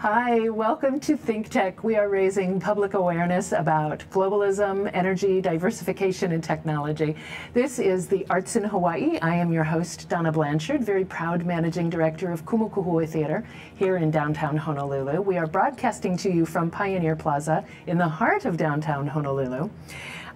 Hi, welcome to Think Tech. We are raising public awareness about globalism, energy, diversification, and technology. This is the Arts in Hawaii. I am your host, Donna Blanchard, very proud managing director of Kumu Kahua Theatre here in downtown Honolulu. We are broadcasting to you from Pioneer Plaza in the heart of downtown Honolulu.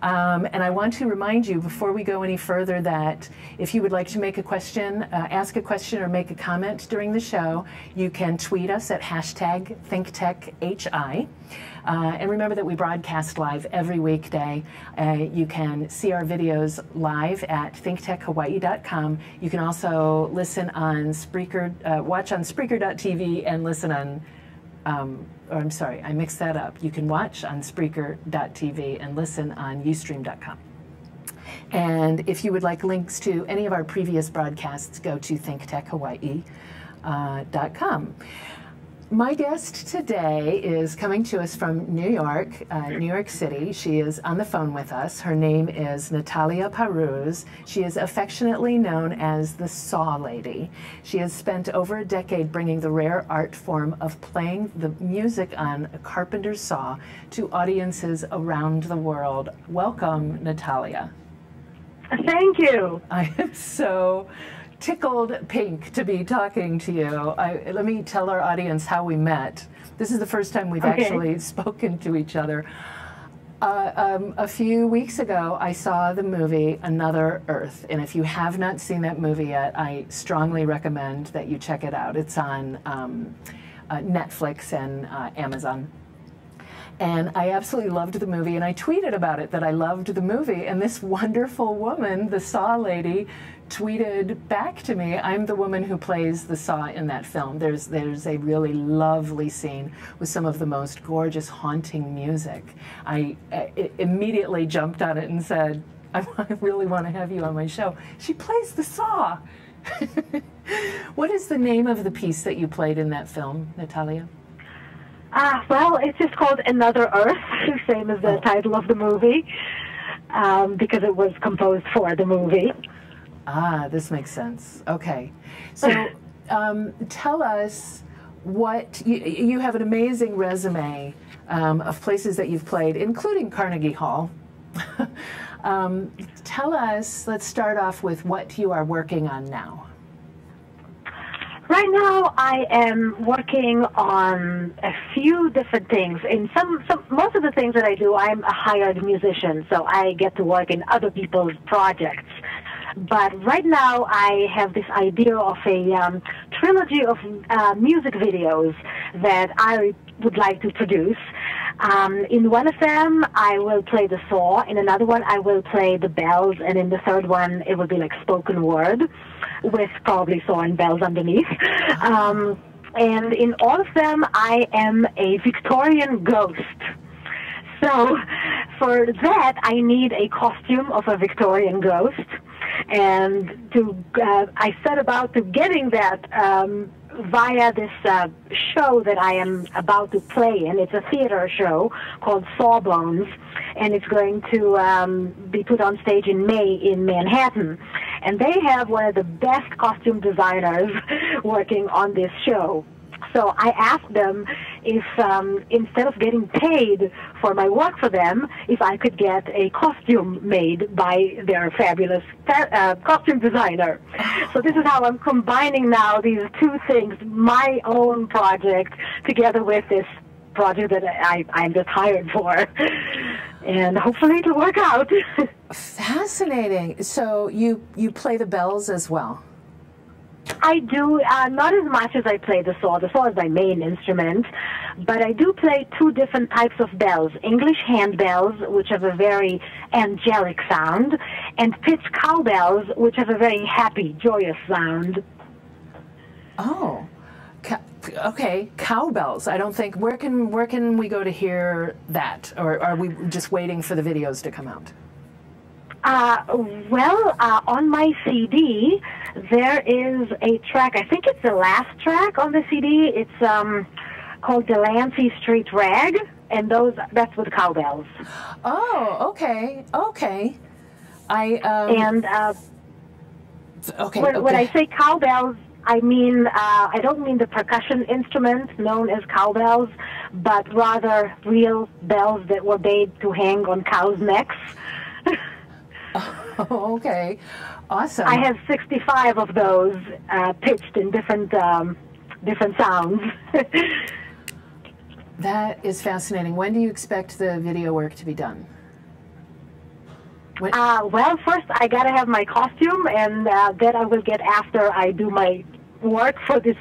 And I want to remind you before we go any further that if you would like to make a question, ask a question or make a comment during the show, you can tweet us at hashtag ThinkTechHI. And remember that we broadcast live every weekday. You can see our videos live at thinktechhawaii.com. You can also listen on Spreaker, watch on Spreaker.tv and listen on I'm sorry, I mixed that up. You can watch on Spreaker.tv and listen on Ustream.com. And if you would like links to any of our previous broadcasts, go to thinktechhawaii.com. My guest today is coming to us from New York City. She is on the phone with us. Her name is Natalia Paruz. She is affectionately known as the Saw Lady. She has spent over a decade bringing the rare art form of playing the music on a carpenter's saw to audiences around the world. Welcome, Natalia. Thank you. I am so tickled pink to be talking to you. Let me tell our audience how we met. This is the first time we've actually spoken to each other. A few weeks ago, I saw the movie Another Earth, and if you have not seen that movie yet, I strongly recommend that you check it out. It's on Netflix and Amazon. And I absolutely loved the movie, and I tweeted about it that I loved the movie, and this wonderful woman, the Saw Lady, tweeted back to me, I'm the woman who plays the saw in that film. There's a really lovely scene with some of the most gorgeous, haunting music. I immediately jumped on it and said, I really want to have you on my show. She plays the saw. What is the name of the piece that you played in that film, Natalia? Well, it's just called Another Earth, same as the title of the movie, because it was composed for the movie. Ah, this makes sense. Okay. So tell us what, you have an amazing resume of places that you've played, including Carnegie Hall. Tell us, let's start off with what you are working on now. Right now, I am working on a few different things. In most of the things that I do, I'm a hired musician, so I get to work in other people's projects. But right now, I have this idea of a trilogy of music videos that I would like to produce. In one of them, I will play the saw. In another one, I will play the bells. And in the third one, it will be like spoken word with probably saw and bells underneath. And in all of them, I am a Victorian ghost. So for that, I need a costume of a Victorian ghost. And I set about to getting that via this show that I am about to play in. It's a theater show called Sawbones, and it's going to be put on stage in May in Manhattan. And they have one of the best costume designers working on this show. So I asked them if, instead of getting paid for my work for them, if I could get a costume made by their fabulous costume designer. So this is how I'm combining now these two things, my own project together with this project that I'm just hired for. And hopefully it'll work out. Fascinating. So you play the bells as well? I do, not as much as I play the saw. The saw is my main instrument, but I do play two different types of bells, English hand bells, which have a very angelic sound, and pitch cowbells, which have a very happy, joyous sound. Oh, okay, cowbells. I don't think, where can we go to hear that, or are we just waiting for the videos to come out? Well, on my CD, there is a track, I think it's the last track on the CD. It's called Delancey Street Rag, and that's with cowbells. Oh, okay, okay. I, okay, when I say cowbells, I mean, I don't mean the percussion instruments known as cowbells, but rather real bells that were made to hang on cows' necks. Oh, okay. Awesome. I have 65 of those pitched in different, different sounds. That is fascinating. When do you expect the video work to be done? Well, first I gotta have my costume, and that I will get after I do my work for this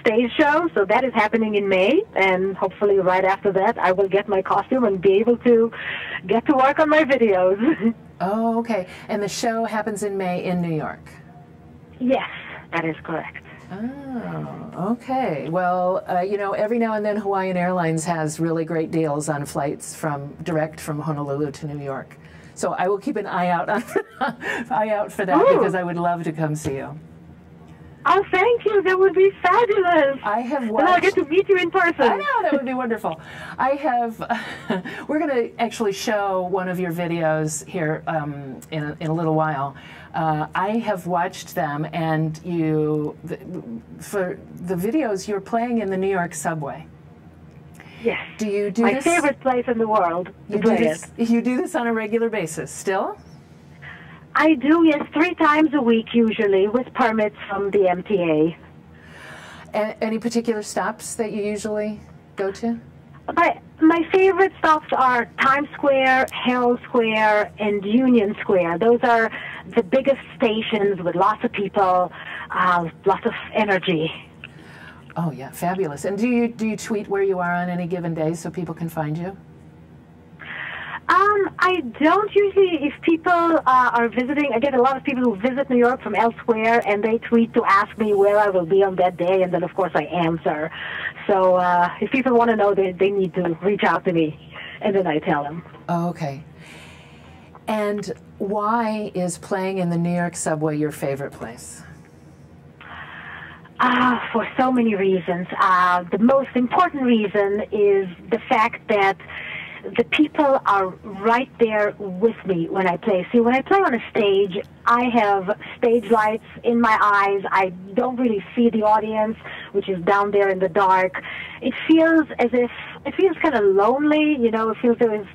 stage show. So that is happening in May, and hopefully right after that I will get my costume and be able to get to work on my videos. Oh, okay. And the show happens in May in New York? Yes, that is correct. Oh, okay. Well, you know, every now and then Hawaiian Airlines has really great deals on flights direct from Honolulu to New York. So I will keep an eye out for that. Ooh. Because I would love to come see you. Oh, thank you. That would be fabulous. I have watched. And I'll get to meet you in person. I know. That would be wonderful. I have. We're going to actually show one of your videos here in a little while. I have watched them, and for the videos, you're playing in the New York subway. Yes. Do you do this? My favorite place in the world. You do this on a regular basis still? I do, yes, 3 times a week usually, with permits from the MTA. Any particular stops that you usually go to? My favorite stops are Times Square, Herald Square, and Union Square. Those are the biggest stations with lots of people, lots of energy. Oh, yeah, fabulous. And do you tweet where you are on any given day so people can find you? I don't usually. If people are visiting, I get a lot of people who visit New York from elsewhere, and they tweet to ask me where I will be on that day, and then of course I answer. So if people want to know, they need to reach out to me, and then I tell them. Oh, okay. And why is playing in the New York subway your favorite place? For so many reasons. The most important reason is the fact that the people are right there with me when I play. See, when I play on a stage, I have stage lights in my eyes. I don't really see the audience, which is down there in the dark. It feels as if, it feels kind of lonely, you know, it feels there is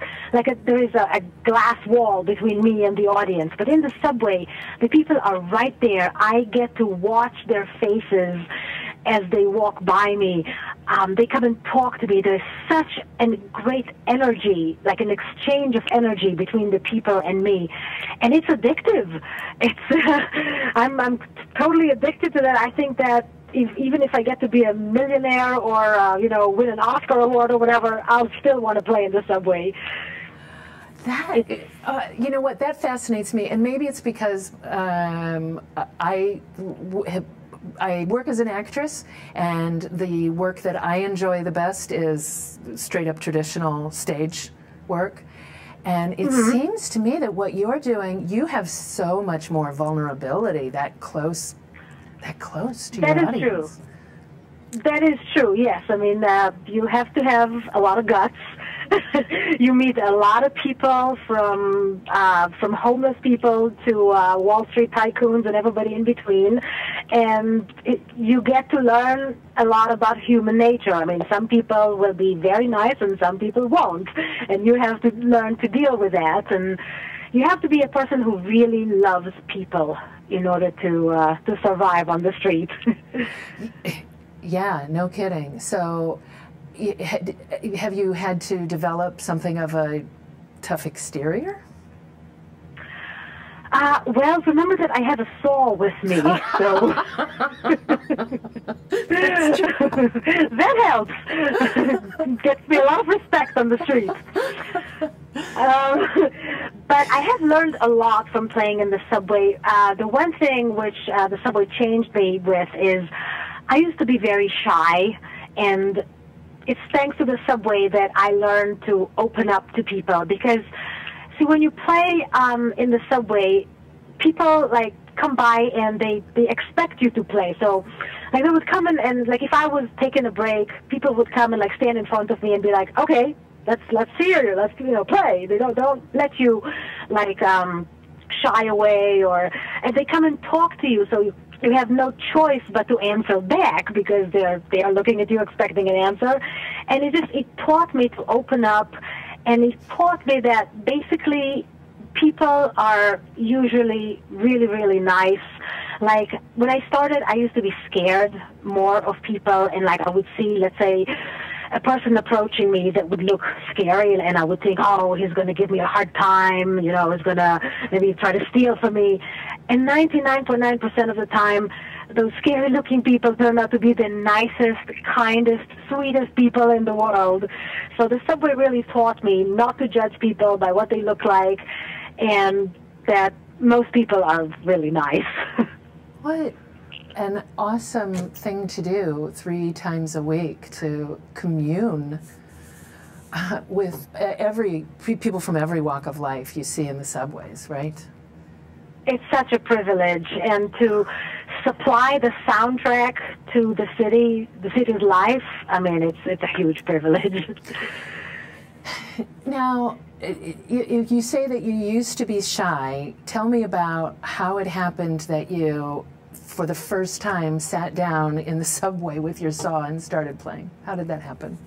a glass wall between me and the audience. But in the subway, the people are right there. I get to watch their faces as they walk by me. They come and talk to me. There's such a great energy, like an exchange of energy between the people and me, and it's addictive. It's I'm totally addicted to that. I think that even if I get to be a millionaire or you know, win an Oscar award or whatever, I'll still want to play in the subway. That, you know what, that fascinates me, and maybe it's because I work as an actress, and the work that I enjoy the best is straight-up traditional stage work. And it seems to me that what you're doing, you have so much more vulnerability, that close to your audience. That is true. That is true, yes. I mean, you have to have a lot of guts. You meet a lot of people, from homeless people to Wall Street tycoons and everybody in between, and you get to learn a lot about human nature. I mean, some people will be very nice and some people won't, and you have to learn to deal with that, and you have to be a person who really loves people in order to survive on the street. Yeah, no kidding. So have you had to develop something of a tough exterior? Well, remember that I had a saw with me, so that helps. Gets me a lot of respect on the street. But I have learned a lot from playing in the subway. The one thing which the subway changed me with is I used to be very shy, and it's thanks to the subway that I learned to open up to people. Because, see, when you play in the subway, people, like, come by and they expect you to play. So, like, they would come in and, like, if I was taking a break, people would come and, like, stand in front of me and be like, okay, let's hear you, let's, you know, play. They don't let you, like, shy away, and they come and talk to you. So you have no choice but to answer back because they are looking at you expecting an answer. And it taught me to open up, and it taught me that basically people are usually really, really nice. Like, when I started, I used to be scared more of people, and, like, I would see, let's say, a person approaching me that would look scary, and I would think, oh, he's going to give me a hard time, you know, he's going to maybe try to steal from me. And 99.9% of the time, those scary-looking people turn out to be the nicest, kindest, sweetest people in the world. So the subway really taught me not to judge people by what they look like, and that most people are really nice. What an awesome thing to do 3 times a week, to commune with people from every walk of life you see in the subways, right? It's such a privilege, and to supply the soundtrack to the city's life, I mean, it's a huge privilege. Now, you say that you used to be shy. Tell me about how it happened that you, for the first time, sat down in the subway with your saw and started playing. How did that happen?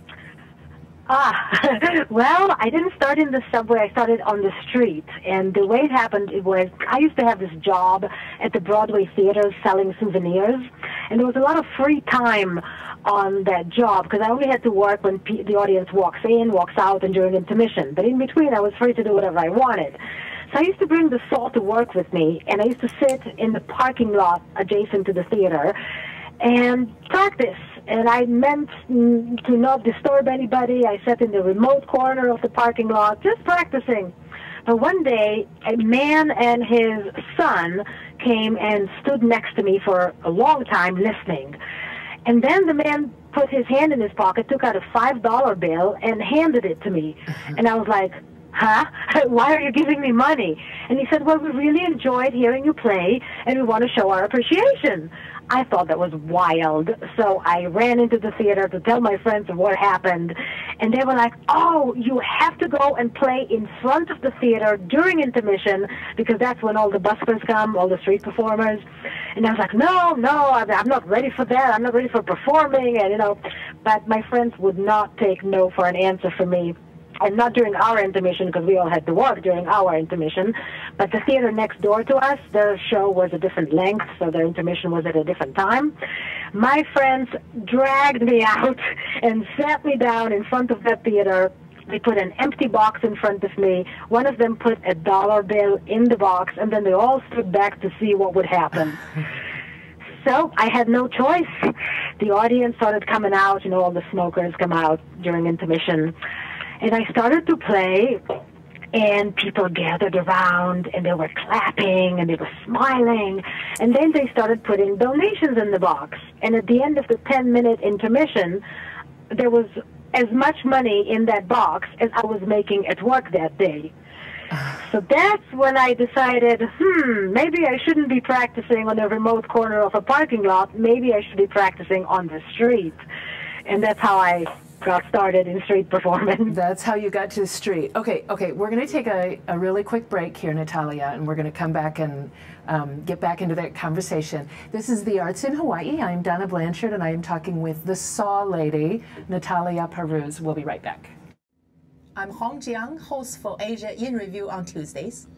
Well, I didn't start in the subway. I started on the street. And the way it happened, it was, I used to have this job at the Broadway Theater selling souvenirs. And there was a lot of free time on that job because I only had to work when the audience walks in, walks out, and during intermission. But in between, I was free to do whatever I wanted. So I used to bring the saw to work with me, and I used to sit in the parking lot adjacent to the theater and practice. And I meant to not disturb anybody. I sat in the remote corner of the parking lot, just practicing. But one day, a man and his son came and stood next to me for a long time listening. And then the man put his hand in his pocket, took out a $5 bill, and handed it to me. And I was like, huh? Why are you giving me money? And he said, well, we really enjoyed hearing you play, and we want to show our appreciation. I thought that was wild. So I ran into the theater to tell my friends what happened. And they were like, oh, you have to go and play in front of the theater during intermission because that's when all the buskers come, all the street performers. And I was like, no, I'm not ready for that. I'm not ready for performing. And, you know, but my friends would not take no for an answer from me. And not during our intermission, because we all had to work during our intermission, but the theater next door to us, their show was a different length, so their intermission was at a different time. My friends dragged me out and sat me down in front of that theater. They put an empty box in front of me. One of them put a $1 bill in the box, and then they all stood back to see what would happen. So I had no choice. The audience started coming out, you know, all the smokers come out during intermission. And I started to play, and people gathered around, and they were clapping, and they were smiling. And then they started putting donations in the box. And at the end of the 10-minute intermission, there was as much money in that box as I was making at work that day. So that's when I decided, maybe I shouldn't be practicing on a remote corner of a parking lot. Maybe I should be practicing on the street. And that's how I got started in street performance. That's how you got to the street. Okay, we're going to take a really quick break here, Natalia, and we're going to come back and get back into that conversation. This is The Arts in Hawaii. I'm Donna Blanchard, and I am talking with the Saw Lady, Natalia Paruz. We'll be right back. I'm Hong Jiang, host for Asia in Review on Tuesdays.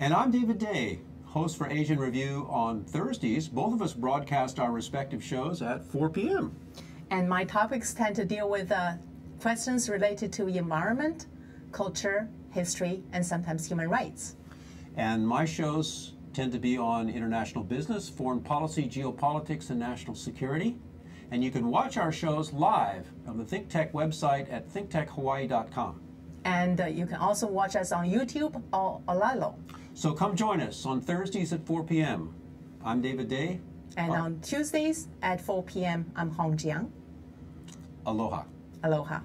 And I'm David Day, host for Asian Review on Thursdays. Both of us broadcast our respective shows at 4 p.m. And my topics tend to deal with questions related to environment, culture, history, and sometimes human rights. And my shows tend to be on international business, foreign policy, geopolitics, and national security. And you can watch our shows live on the Think Tech website at thinktechhawaii.com. And you can also watch us on YouTube or Olalo. So come join us on Thursdays at 4 p.m. I'm David Day. And on Tuesdays at 4 p.m., I'm Hong Jiang. Aloha. Aloha.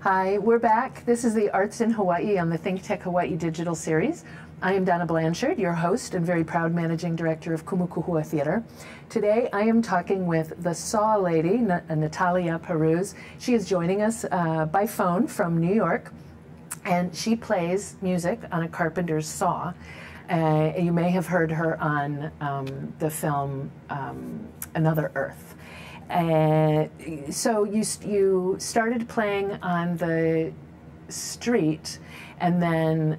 Hi, we're back. This is The Arts in Hawaii on the Think Tech Hawaii digital series. I am Donna Blanchard, your host and very proud managing director of Kumu Kahua Theatre. Today I am talking with the Saw Lady, Natalia Paruz. She is joining us by phone from New York, and she plays music on a carpenter's saw. You may have heard her on the film Another Earth. So you started playing on the street, and then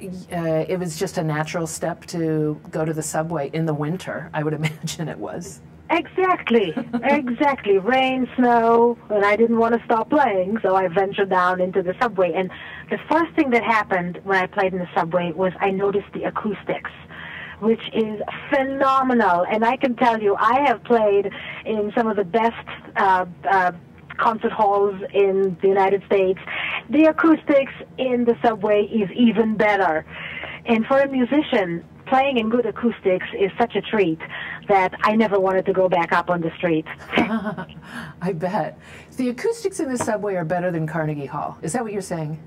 it was just a natural step to go to the subway in the winter, I would imagine it was. Exactly, exactly. Rain, snow, and I didn't want to stop playing, so I ventured down into the subway. And the first thing that happened when I played in the subway was I noticed the acoustics, which is phenomenal. And I can tell you, I have played in some of the best concert halls in the United States. The acoustics in the subway is even better. And for a musician, playing in good acoustics is such a treat that I never wanted to go back up on the street. I bet. The acoustics in the subway are better than Carnegie Hall. Is that what you're saying?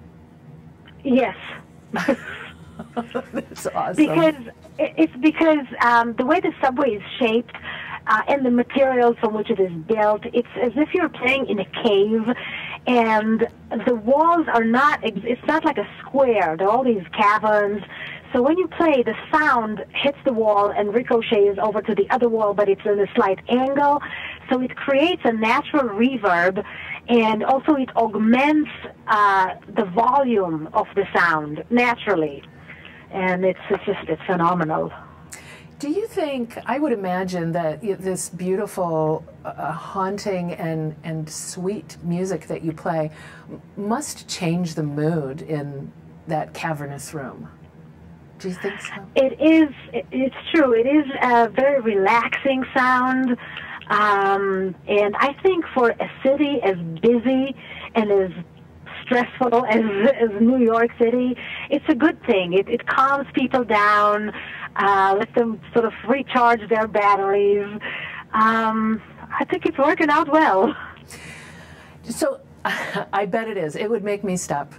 Yes. That's awesome. Because it's because the way the subway is shaped and the materials from which it is built, it's as if you're playing in a cave. And the walls are not, it's not like a square. There are all these caverns. So when you play, the sound hits the wall and ricochets over to the other wall, but it's in a slight angle. So it creates a natural reverb, and also it augments the volume of the sound naturally. And it's phenomenal. Do you think, I would imagine that this beautiful, haunting and sweet music that you play must change the mood in that cavernous room? Do you think so? It is, it's true. It is a very relaxing sound. And I think for a city as busy and as stressful as New York City, it's a good thing. It calms people down, let them sort of recharge their batteries. I think it's working out well. So I bet it is. It would make me stop.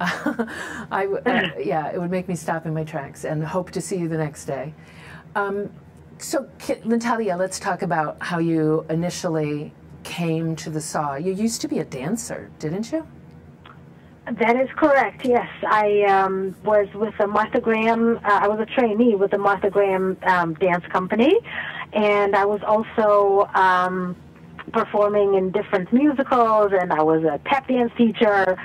Yeah, it would make me stop in my tracks and hope to see you the next day. So, Natalia, let's talk about how you initially came to the SAW. You used to be a dancer, didn't you? That is correct, yes. I was with the Martha Graham, I was a trainee with the Martha Graham Dance Company, and I was also performing in different musicals, and I was a tap dance teacher.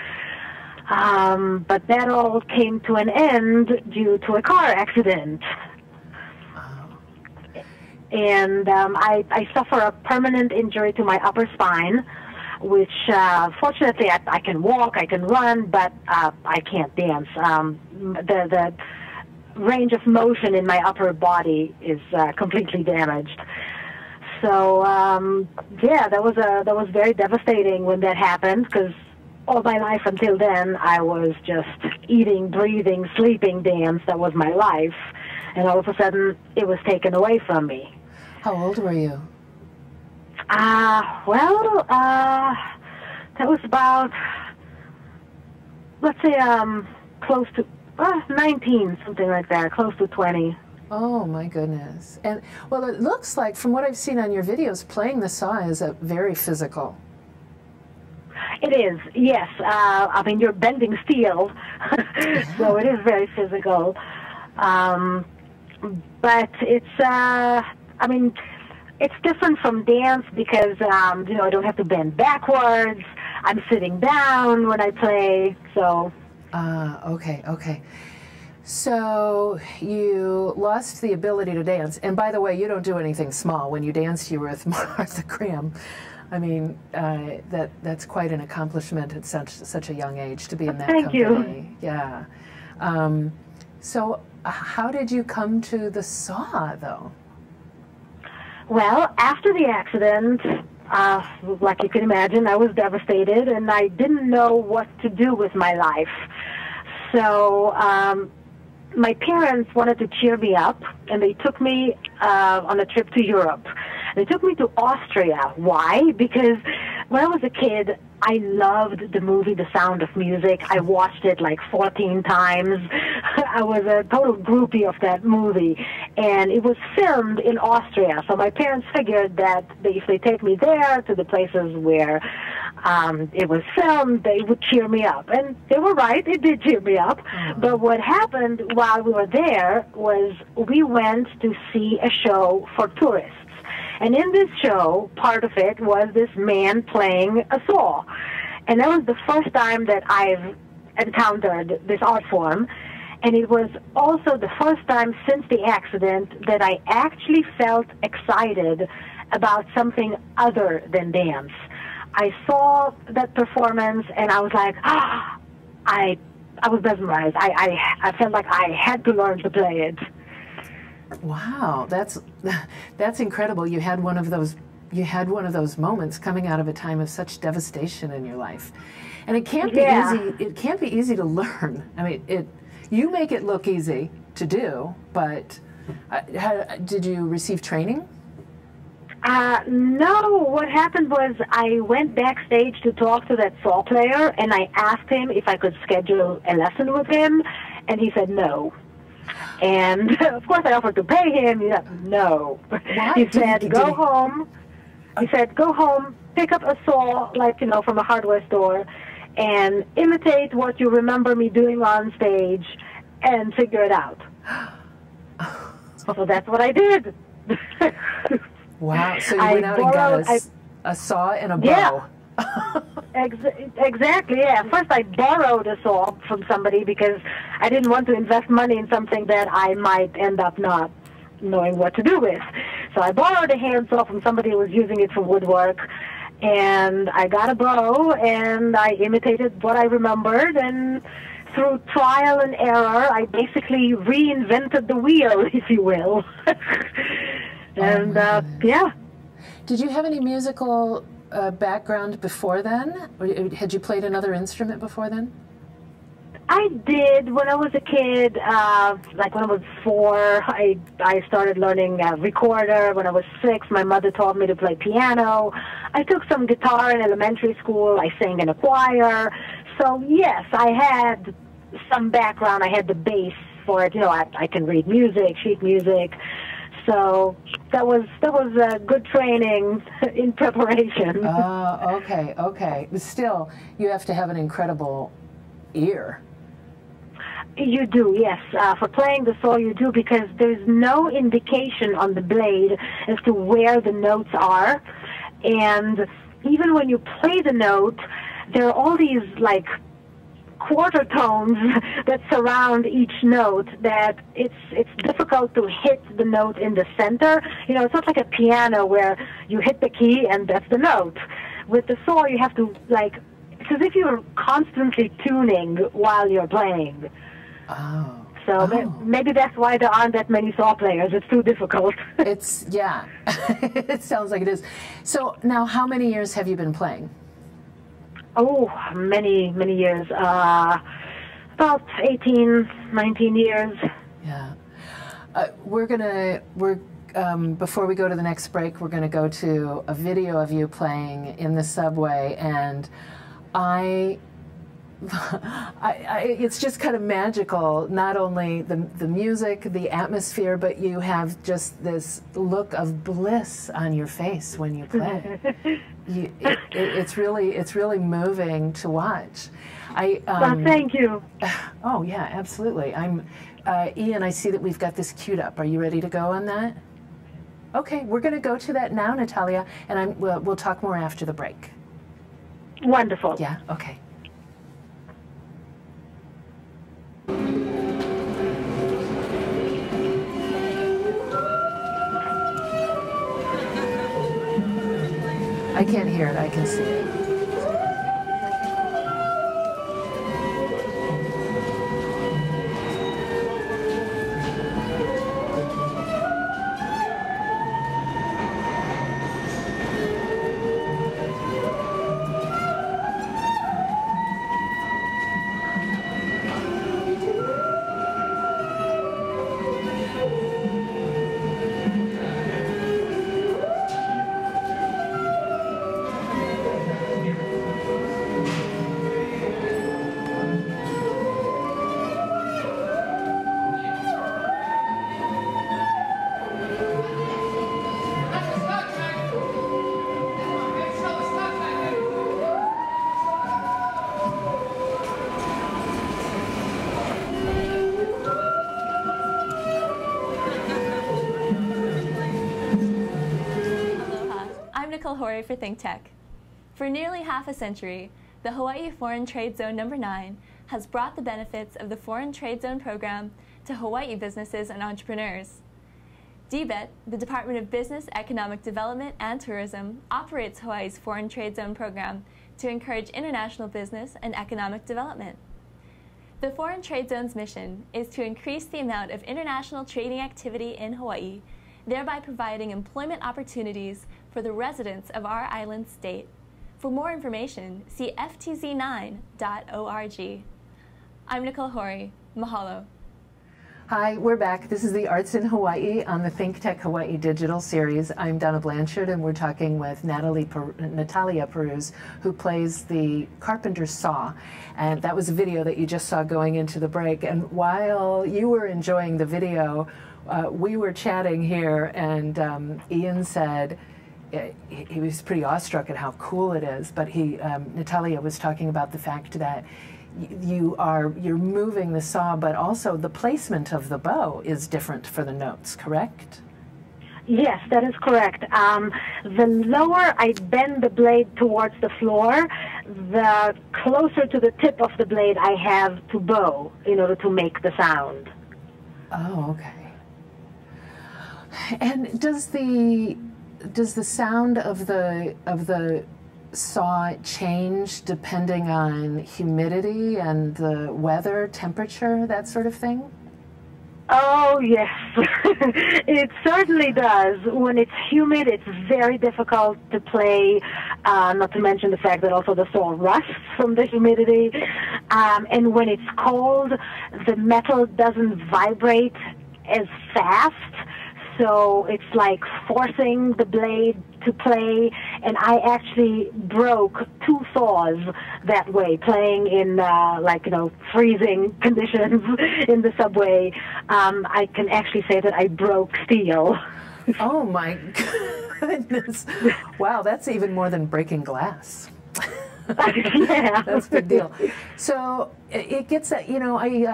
But that all came to an end due to a car accident. Oh. And I suffer a permanent injury to my upper spine, which fortunately I can walk, I can run, but I can't dance. The range of motion in my upper body is completely damaged. So yeah, that was very devastating when that happened, because all my life until then, I was just eating, breathing, sleeping, dance. That was my life. And all of a sudden, it was taken away from me. How old were you? Well, that was about, let's say, close to 19, something like that, close to 20. Oh, my goodness. And, well, it looks like, from what I've seen on your videos, playing the saw is very physical. It is, yes. I mean, you're bending steel, so it is very physical. But it's, I mean, it's different from dance because, you know, I don't have to bend backwards. I'm sitting down when I play, so. Okay, okay. So you lost the ability to dance. And by the way, you don't do anything small. When you danced, you were with Martha Graham. I mean, that's quite an accomplishment at such a young age to be in that company. Thank you. Yeah. So how did you come to the SAW, though? Well, after the accident, like you can imagine, I was devastated, and I didn't know what to do with my life. So my parents wanted to cheer me up, and they took me on a trip to Europe. They took me to Austria. Why? Because when I was a kid, I loved the movie The Sound of Music. I watched it like 14 times. I was a total groupie of that movie. And it was filmed in Austria. So my parents figured that if they take me there to the places where It was filmed, they would cheer me up. And they were right, it did cheer me up. But what happened while we were there was we went to see a show for tourists. And in this show, part of it was this man playing a saw. And that was the first time that I've encountered this art form. And it was also the first time since the accident that I actually felt excited about something other than dance. I saw that performance and I was like, ah, I was mesmerized. I felt like I had to learn to play it. Wow, that's incredible. You had one of those moments coming out of a time of such devastation in your life. And it can't be easy. It can't be easy to learn. I mean, you make it look easy to do, but did you receive training? No, what happened was I went backstage to talk to that saw player, and I asked him if I could schedule a lesson with him, and he said no. And, of course, I offered to pay him. He said, no. He said, go home. He said, go home, pick up a saw, like, you know, from a hardware store, and imitate what you remember me doing on stage and figure it out. So that's what I did. Wow. So you went out and got a saw and a bow. Yeah. Exactly, yeah. First I borrowed a saw from somebody because I didn't want to invest money in something that I might end up not knowing what to do with. So I borrowed a handsaw from somebody who was using it for woodwork, and I got a bow, and I imitated what I remembered, and through trial and error, I basically reinvented the wheel, if you will. And, yeah. Did you have any musical... background before then? Or had you played another instrument before then? I did. When I was a kid, like when I was 4, I started learning recorder. When I was 6, my mother taught me to play piano. I took some guitar in elementary school. I sang in a choir. So, yes, I had some background. I had the base for it. You know, I can read music, sheet music. So that was good training in preparation. Oh, okay, okay. But still, you have to have an incredible ear. You do, yes. For playing the saw, you do, because there's no indication on the blade as to where the notes are. And even when you play the note, there are all these, like, quarter tones that surround each note, that it's difficult to hit the note in the center. You know, it's not like a piano where you hit the key and that's the note. With the saw, you have to, like, it's as if you're constantly tuning while you're playing. Oh. So maybe that's why there aren't that many saw players. It's too difficult. It's, yeah. It sounds like it is. So now, how many years have you been playing? Oh, many, many years. About 18, 19 years. Yeah. Before we go to the next break, we're going to go to a video of you playing in the subway, and it's just kind of magical, not only the music, the atmosphere, but you have just this look of bliss on your face when you play. It's really moving to watch. Well, thank you. Oh, yeah, absolutely. Ian, I see that we've got this queued up. Are you ready to go on that? Okay, we're going to go to that now, Natalia, and we'll talk more after the break. Wonderful. Yeah, okay. I can't hear it, I can see it. Kalhori for ThinkTech. For nearly half a century, the Hawaii Foreign Trade Zone No. 9 has brought the benefits of the Foreign Trade Zone program to Hawaii businesses and entrepreneurs. DBET, the Department of Business, Economic Development, and Tourism, operates Hawaii's Foreign Trade Zone program to encourage international business and economic development. The Foreign Trade Zone's mission is to increase the amount of international trading activity in Hawaii, thereby providing employment opportunities for the residents of our island state. For more information, see ftz9.org. I'm Nicole Hori. Mahalo. Hi, we're back. This is the Arts in Hawaii on the ThinkTech Hawaii Digital Series. I'm Donna Blanchard, and we're talking with Natalia Paruz, who plays the Carpenter Saw. And that was a video that you just saw going into the break. And while you were enjoying the video, we were chatting here, and Ian said he was pretty awestruck at how cool it is. But he, Natalia was talking about the fact that you're moving the saw, but also the placement of the bow is different for the notes, correct? Yes, that is correct. The lower I bend the blade towards the floor, the closer to the tip of the blade I have to bow in order to make the sound. Oh, okay. And does the sound of the saw change depending on humidity and the weather, temperature, that sort of thing? Oh, yes. It certainly does. When it's humid, it's very difficult to play, not to mention the fact that also the saw rusts from the humidity. And when it's cold, the metal doesn't vibrate as fast. So it's like forcing the blade to play, and I actually broke two saws that way, playing in freezing conditions in the subway. I can actually say that I broke steel. Oh my goodness! Wow, that's even more than breaking glass. Yeah, that's a big deal. So it gets that, you know, I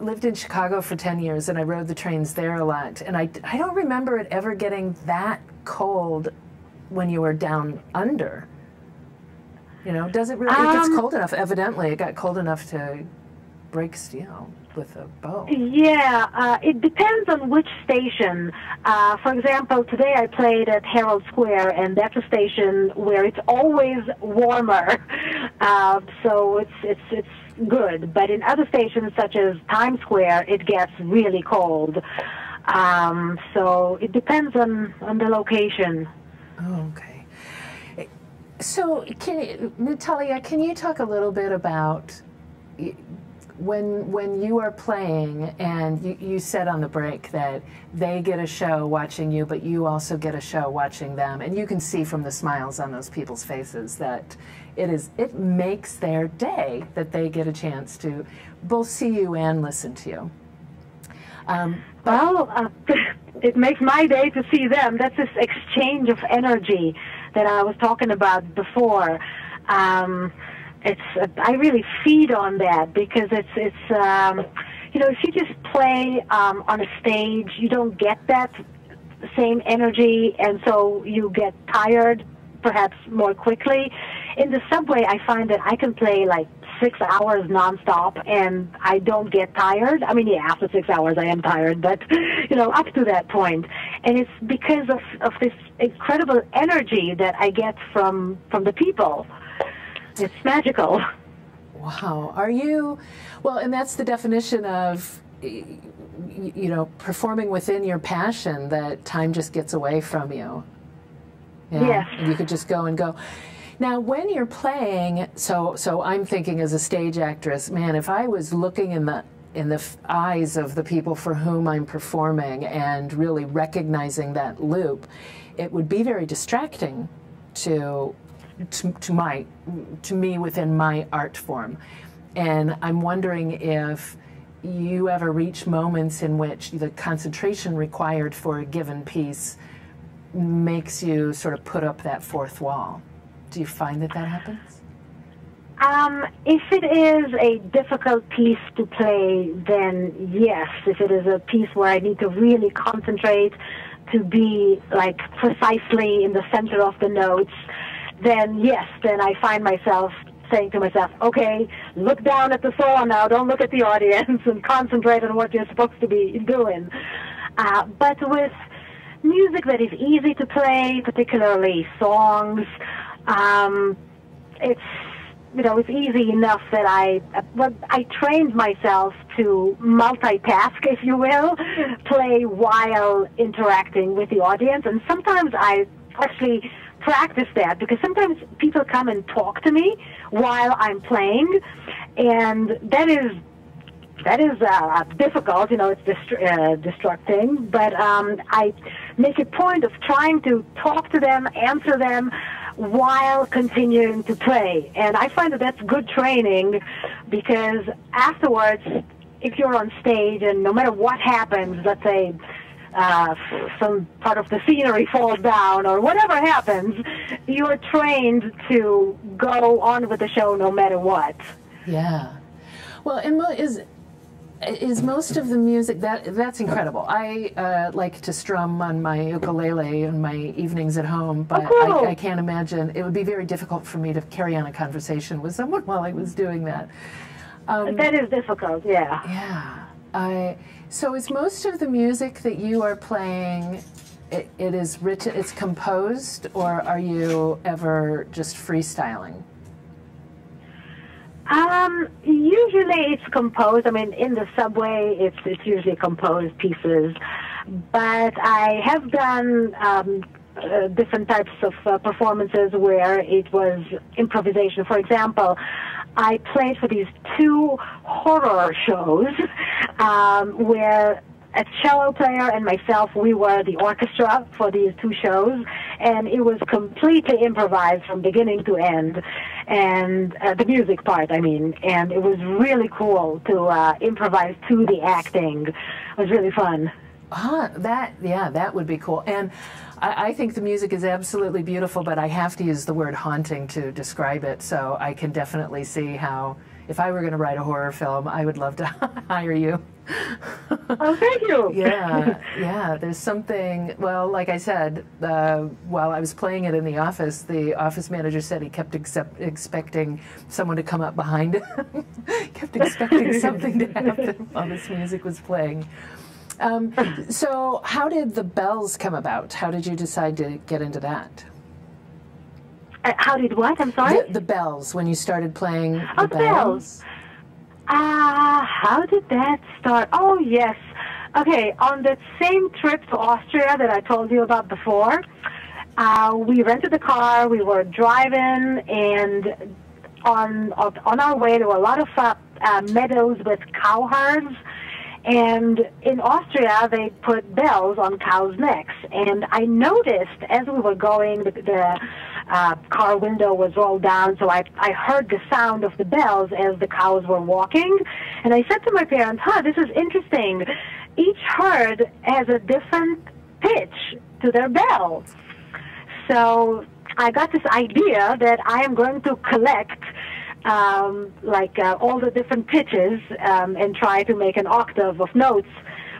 lived in Chicago for 10 years, and I rode the trains there a lot, and I don't remember it ever getting that cold when you were down under. You know, does it really? It gets cold enough, evidently. It got cold enough to break steel with a bow. Yeah, it depends on which station. For example, today I played at Herald Square, and that's a station where it's always warmer. So it's good. But in other stations, such as Times Square, it gets really cold. So it depends on the location. Oh, okay. So, Natalia, can you talk a little bit about when you are playing, and you said on the break that they get a show watching you, but you also get a show watching them, and you can see from the smiles on those people's faces that it makes their day that they get a chance to both see you and listen to you. It makes my day to see them. That's this exchange of energy that I was talking about before. I really feed on that, because if you just play on a stage, you don't get that same energy, and so you get tired perhaps more quickly. In the subway, I find that I can play like 6 hours nonstop, and I don't get tired. I mean, yeah, after 6 hours I am tired, but up to that point. And it's because of this incredible energy that I get from the people. It's magical. Wow. And that's the definition of, performing within your passion, that time just gets away from you. Yeah. Yes. And you could just go and go. Now, when you're playing, so I'm thinking as a stage actress, man, if I was looking in the eyes of the people for whom I'm performing and really recognizing that loop, it would be very distracting to me within my art form. And I'm wondering if you ever reach moments in which the concentration required for a given piece makes you sort of put up that fourth wall. Do you find that happens? If it is a difficult piece to play, then yes. If it is a piece where I need to really concentrate to be like precisely in the center of the notes, then yes, then I find myself saying to myself, okay, look down at the floor now, don't look at the audience, and concentrate on what you're supposed to be doing. But with music that is easy to play, particularly songs, it's, you know, it's easy enough that I trained myself to multitask, if you will, play while interacting with the audience. And sometimes I actually practice that, because sometimes people come and talk to me while I'm playing, and that is difficult, you know, it's distracting, but I make a point of trying to talk to them, answer them, while continuing to play. And I find that that's good training, because afterwards, if you're on stage and no matter what happens, let's say some part of the scenery falls down or whatever happens, you're trained to go on with the show no matter what. Yeah. Well, Emma, is most of the music that's incredible. I like to strum on my ukulele in my evenings at home, but I can't imagine it would be very difficult for me to carry on a conversation with someone while I was doing that. That is difficult, yeah. Yeah. So is most of the music that you are playing, it is written, it's composed, or are you ever just freestyling? Usually it's composed. I mean, in the subway, it's usually composed pieces. But I have done different types of performances where it was improvisation. For example, I played for these two horror shows where a cello player and myself, we were the orchestra for these two shows, and it was completely improvised from beginning to end, and the music part, I mean, and it was really cool to improvise to the acting. It was really fun. That would be cool. And I think the music is absolutely beautiful, but I have to use the word haunting to describe it, so I can definitely see how, if I were going to write a horror film, I would love to hire you. Oh, thank you. Yeah, yeah. There's something, well, like I said, while I was playing it in the office manager said he kept expecting someone to come up behind him. Kept expecting something to happen while this music was playing. So how did the bells come about? How did you decide to get into that? How did what? I'm sorry? The bells, when you started playing the bells. How did that start? Oh, yes. Okay, on that same trip to Austria that I told you about before, we rented the car, we were driving, and on our way there were a lot of meadows with cowherds, and in Austria they put bells on cows' necks. And I noticed as we were going, the car window was rolled down, so I heard the sound of the bells as the cows were walking. And I said to my parents, huh, this is interesting. Each herd has a different pitch to their bell. So I got this idea that I am going to collect all the different pitches and try to make an octave of notes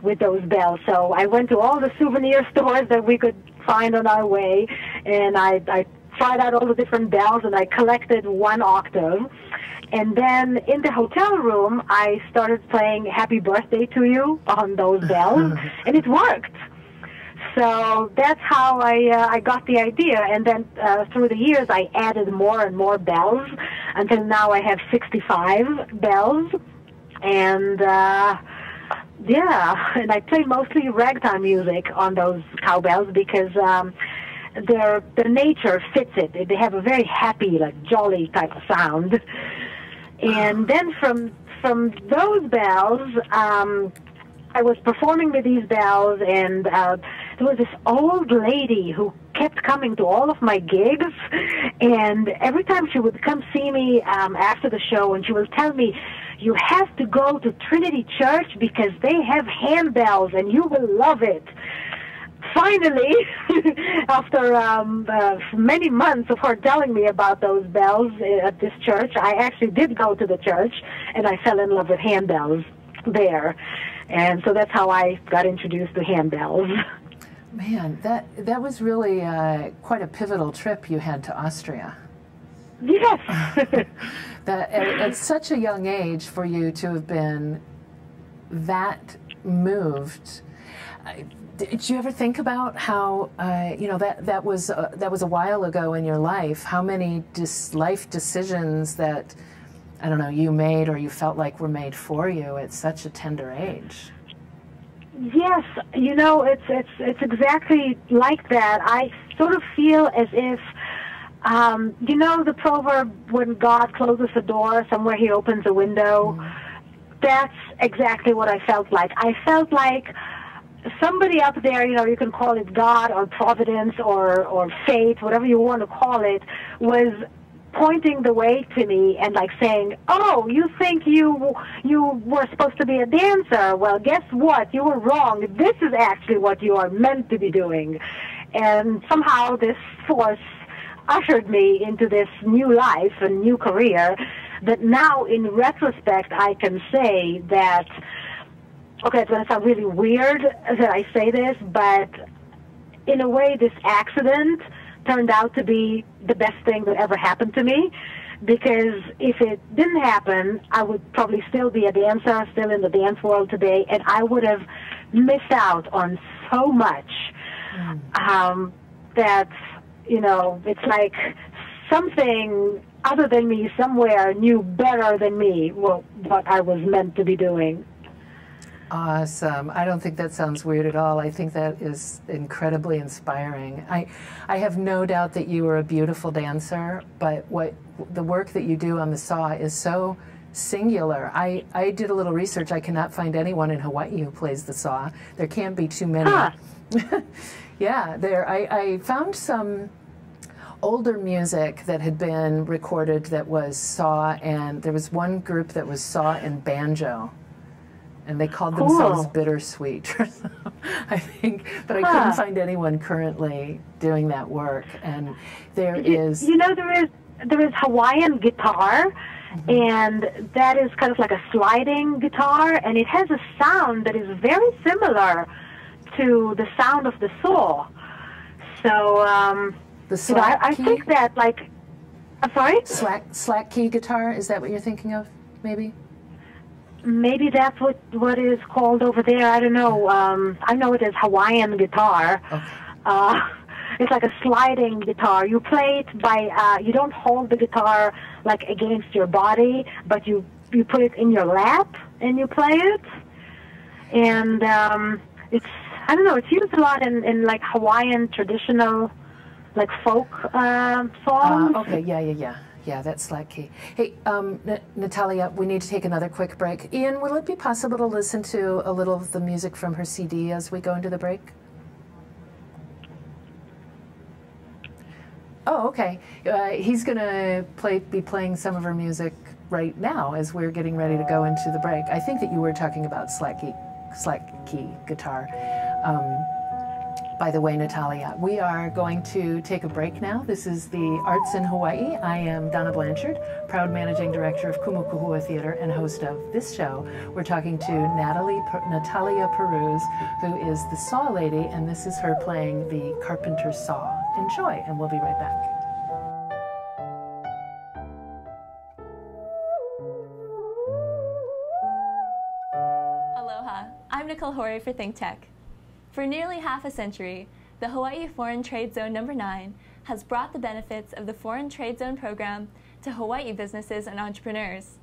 with those bells. So I went to all the souvenir stores that we could find on our way, and I tried out all the different bells, and I collected one octave. And then in the hotel room, I started playing Happy Birthday to You on those bells, and it worked. So that's how I got the idea. And then through the years, I added more and more bells, until now I have 65 bells. And and I play mostly ragtime music on those cowbells, because their nature fits it. They have a very happy, like jolly type of sound. And then from those bells, I was performing with these bells, and there was this old lady who kept coming to all of my gigs, and every time she would come see me after the show, and she would tell me, you have to go to Trinity Church because they have handbells and you will love it. Finally, after many months of her telling me about those bells at this church, I actually did go to the church, and I fell in love with handbells there. And so that's how I got introduced to handbells. Man, that was really quite a pivotal trip you had to Austria. Yes. At such a young age for you to have been that moved. Did you ever think about how you know that was a while ago in your life? How many life decisions that I don't know you made or you felt like were made for you at such a tender age? Yes, you know it's exactly like that. I sort of feel as if you know the proverb when God closes a door, somewhere He opens a window. Mm-hmm. That's exactly what I felt like. I felt like somebody up there, you know, you can call it God or providence or fate, whatever you want to call it, was pointing the way to me and like saying, oh, you think you were supposed to be a dancer? Well, guess what? You were wrong. This is actually what you are meant to be doing. And somehow this force ushered me into this new life and new career that now in retrospect I can say that, okay, it's going to sound really weird that I say this, but in a way this accident turned out to be the best thing that ever happened to me, because if it didn't happen, I would probably still be a dancer, still in the dance world today, and I would have missed out on so much. Mm. That, you know, it's like something other than me somewhere knew better than me what I was meant to be doing. Awesome. I don't think that sounds weird at all. I think that is incredibly inspiring. I have no doubt that you are a beautiful dancer, but the work that you do on the saw is so singular. I did a little research. I cannot find anyone in Hawaii who plays the saw. There can't be too many. Huh. Yeah, there. I found some older music that had been recorded that was saw, and there was one group that was saw and banjo. And they called themselves Bittersweet, I think. But I couldn't find anyone currently doing that work. And there is... You know, there is Hawaiian guitar, mm-hmm. and that is kind of like a sliding guitar, and it has a sound that is very similar to the sound of the saw. So, the slack you know, I think that, like... I'm sorry? Slack key guitar, is that what you're thinking of, maybe? Maybe that's what it is called over there. I don't know. I know it is Hawaiian guitar. Okay. It's like a sliding guitar. You play it by you don't hold the guitar like against your body, but you put it in your lap and you play it. And it's I don't know. It's used a lot in like Hawaiian traditional, like folk songs. Okay. Yeah. Yeah, that's slack key. Hey, Natalia, we need to take another quick break. Ian, will it be possible to listen to a little of the music from her CD as we go into the break? Oh, okay. He's going to be playing some of her music right now as we're getting ready to go into the break. I think that you were talking about slack key guitar. By the way, Natalia, we are going to take a break now. This is the Arts in Hawaii. I am Donna Blanchard, proud managing director of Kumu Kahua Theatre and host of this show. We're talking to Natalia Paruz, who is the saw lady, and this is her playing the carpenter saw. Enjoy, and we'll be right back. Aloha, I'm Nicole Horry for ThinkTech. For nearly half a century, the Hawaii Foreign Trade Zone No. 9 has brought the benefits of the Foreign Trade Zone program to Hawaii businesses and entrepreneurs.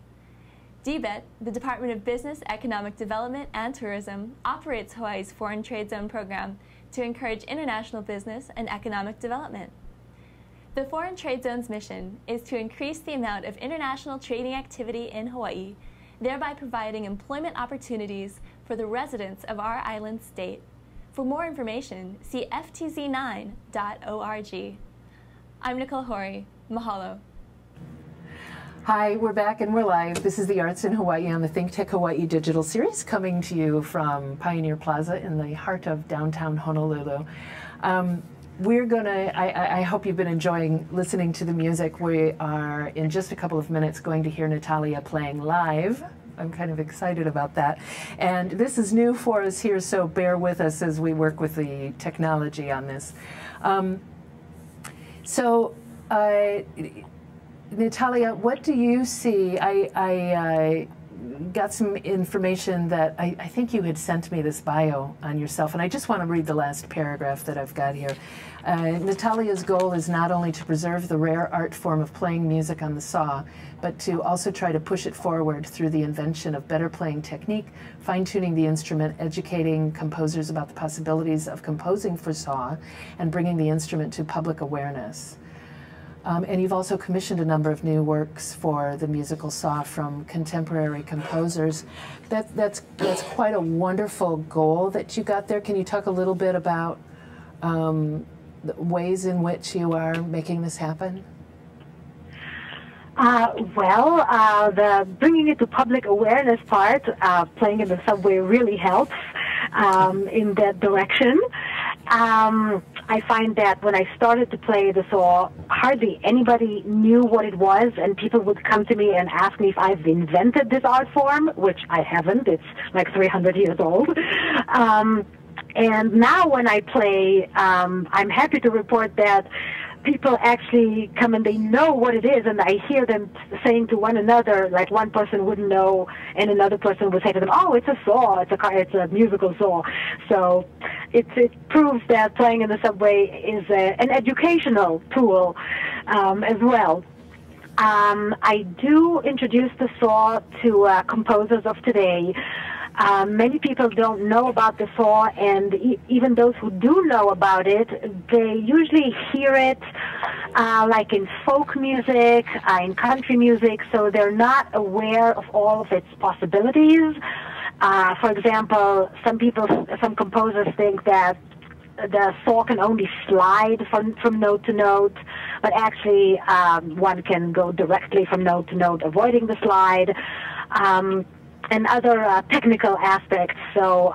DBET, the Department of Business, Economic Development, and Tourism, operates Hawaii's Foreign Trade Zone program to encourage international business and economic development. The Foreign Trade Zone's mission is to increase the amount of international trading activity in Hawaii, thereby providing employment opportunities for the residents of our island state. For more information, see ftz9.org. I'm Nicole Horry. Mahalo. Hi, we're back and we're live. This is the Arts in Hawaii on the ThinkTech Hawaii digital series, coming to you from Pioneer Plaza in the heart of downtown Honolulu. We're going to, I hope you've been enjoying listening to the music. We are, in just a couple of minutes, going to hear Natalia playing live I'm kind of excited about that. And this is new for us here, so bear with us as we work with the technology on this. Natalia, what do you see? I got some information that I think you had sent me this bio on yourself, and I just want to read the last paragraph that I've got here. Natalia's goal is not only to preserve the rare art form of playing music on the saw, but to also try to push it forward through the invention of better playing technique, fine-tuning the instrument, educating composers about the possibilities of composing for saw, and bringing the instrument to public awareness. And you've also commissioned a number of new works for the musical saw from contemporary composers. That's quite a wonderful goal that you got there. Can you talk a little bit about the ways in which you are making this happen? The bringing it to public awareness part, playing in the subway really helps in that direction. I find that when I started to play the saw, hardly anybody knew what it was, and people would come to me and ask me if I've invented this art form, which I haven't. It's like 300 years old. And now when I play, I'm happy to report that people actually come and they know what it is, and I hear them saying to one another, like one person wouldn't know, and another person would say to them, "Oh, it's a saw, it's a musical saw." So it proves that playing in the subway is an educational tool as well. I do introduce the saw to composers of today. Many people don't know about the saw, and even those who do know about it, they usually hear it like in folk music, in country music, so they're not aware of all of its possibilities. For example, some composers think that the saw can only slide from note to note, but actually one can go directly from note to note, avoiding the slide. And other technical aspects. So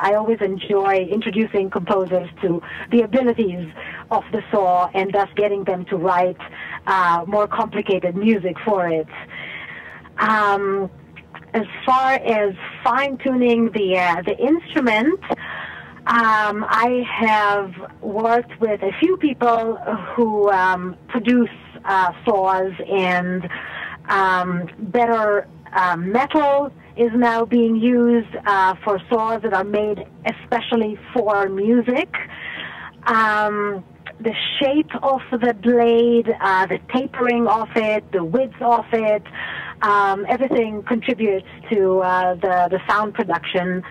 I always enjoy introducing composers to the abilities of the saw and thus getting them to write more complicated music for it. As far as fine-tuning the instrument, I have worked with a few people who produce saws, and better metal is now being used for saws that are made especially for music. The shape of the blade, the tapering of it, the width of it, everything contributes to the sound production.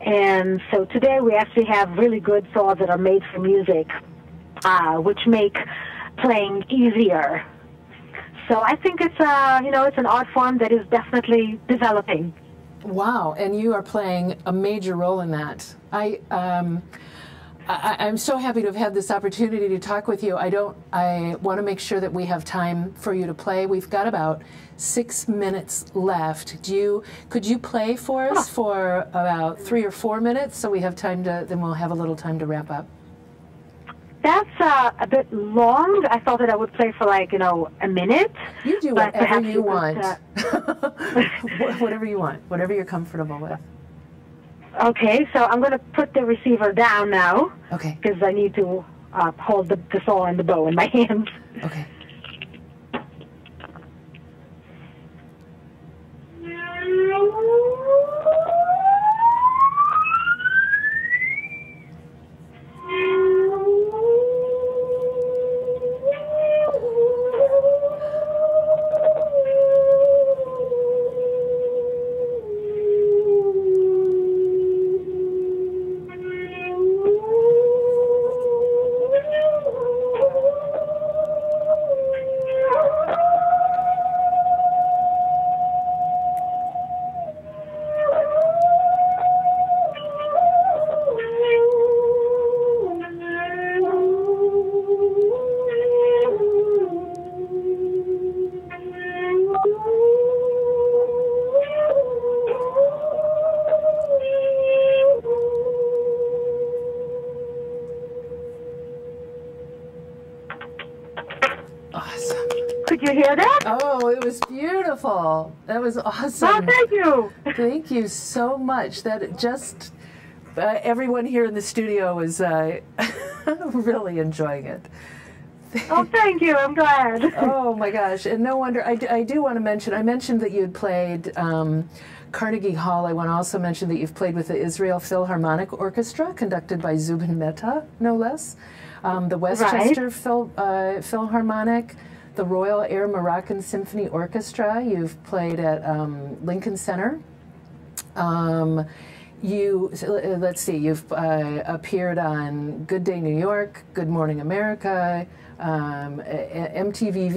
And so today we actually have really good saws that are made for music, which make playing easier. So I think it's it's an art form that is definitely developing. Wow, and you are playing a major role in that. I'm so happy to have had this opportunity to talk with you. I want to make sure that we have time for you to play. We've got about 6 minutes left. Could you play for us for about 3 or 4 minutes, so we have time to? Then we'll have a little time to wrap up. That's a bit long. I thought that I would play for like, a minute. You do whatever you want. Whatever you want, whatever you're comfortable with. Okay, so I'm going to put the receiver down now. Okay. Because I need to hold the saw and the bow in my hands. Okay. Could you hear that? Oh, it was beautiful. That was awesome. Oh, thank you. Thank you so much. That just everyone here in the studio is really enjoying it. Oh, thank you. I'm glad. Oh, my gosh. And no wonder. I do want to mention, I mentioned that you had played Carnegie Hall. I want to also mention that you've played with the Israel Philharmonic Orchestra, conducted by Zubin Mehta, no less, the Westchester Philharmonic, the Royal Air Moroccan Symphony Orchestra. You've played at Lincoln Center. Let's see, you've appeared on Good Day New York, Good Morning America, MTV,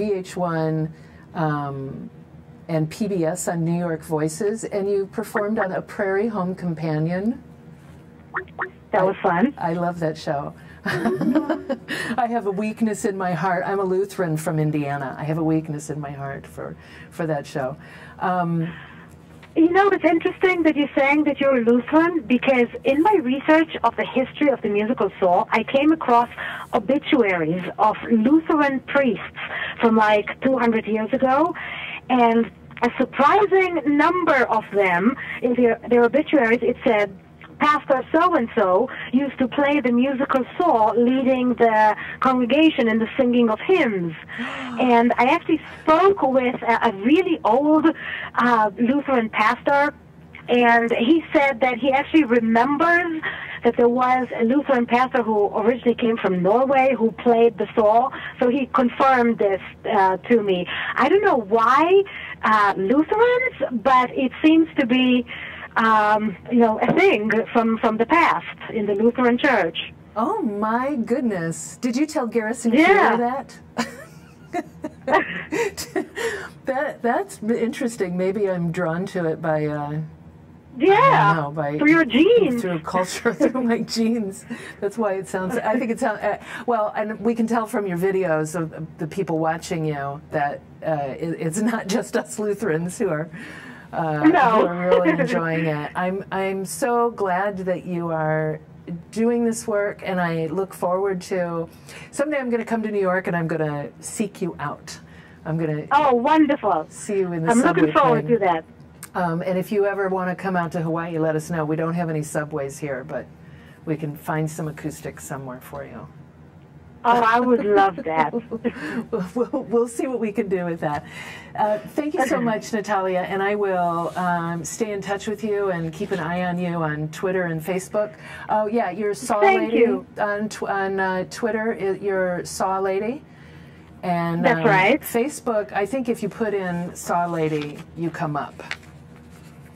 VH1, and PBS on New York Voices, and you performed on A Prairie Home Companion. That was fun. I love that show. I have a weakness in my heart. I'm a Lutheran from Indiana. I have a weakness in my heart for that show. You know, it's interesting that you're saying that you're a Lutheran, because in my research of the history of the musical soul, I came across obituaries of Lutheran priests from like 200 years ago, and a surprising number of them, in their obituaries, it said, Pastor so-and-so used to play the musical saw, leading the congregation in the singing of hymns. And I actually spoke with a really old Lutheran pastor, and he said that he actually remembers that there was a Lutheran pastor who originally came from Norway who played the saw, so he confirmed this to me. I don't know why Lutherans, but it seems to be you know, a thing from the past in the Lutheran Church. Oh my goodness! Did you tell Garrison Keillor that? That's interesting. Maybe I'm drawn to it by I don't know, by through your genes, through culture, through my genes. That's why it sounds. I think it sounds well, and we can tell from your videos of the people watching you that it's not just us Lutherans who are. No. We're really enjoying it. I'm so glad that you are doing this work, and I look forward to someday I'm going to come to New York and I'm going to seek you out. I'm going to wonderful see you in the subway. I'm looking forward to that. And if you ever want to come out to Hawaii, let us know. We don't have any subways here, but we can find some acoustics somewhere for you. Oh, I would love that. We'll see what we can do with that. Thank you so much, Natalia, and I will stay in touch with you and keep an eye on you on Twitter and Facebook. Oh, yeah, you're Saw Lady on Twitter. You're Saw Lady. And, that's right. Facebook, I think if you put in Saw Lady, you come up.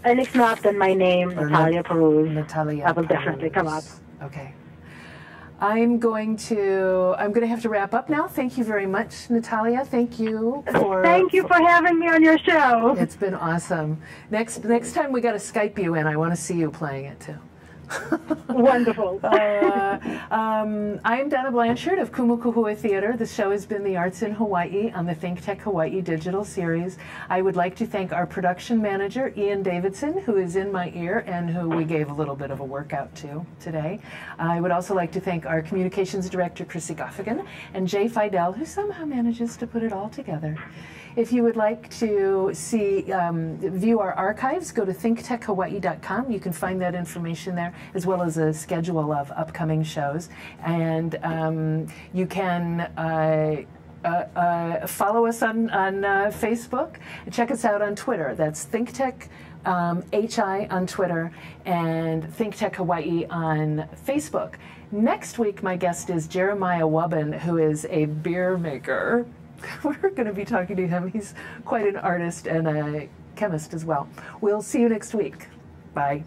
And if not, then my name, Natalia Paruz. Natalia I will Paruz. Definitely come up. Okay. I'm going to have to wrap up now. Thank you very much, Natalia. Thank you for having me on your show. It's been awesome. Next time we got to Skype you in. I want to see you playing it too. Wonderful. I'm Donna Blanchard of Kumu Kahua Theatre. The show has been The Arts in Hawaii on the Think Tech Hawaii digital series. I would like to thank our production manager, Ian Davidson, who is in my ear and who we gave a little bit of a workout to today. I would also like to thank our communications director, Chrissy Goffigan, and Jay Fidel, who somehow manages to put it all together. If you would like to see view our archives, go to thinktechhawaii.com. You can find that information there, as well as a schedule of upcoming shows. And you can follow us on Facebook, and check us out on Twitter. That's ThinkTech HI on Twitter and ThinkTech Hawaii on Facebook. Next week, my guest is Jeremiah Wubbin, who is a beer maker. We're going to be talking to him. He's quite an artist and a chemist as well. We'll see you next week. Bye.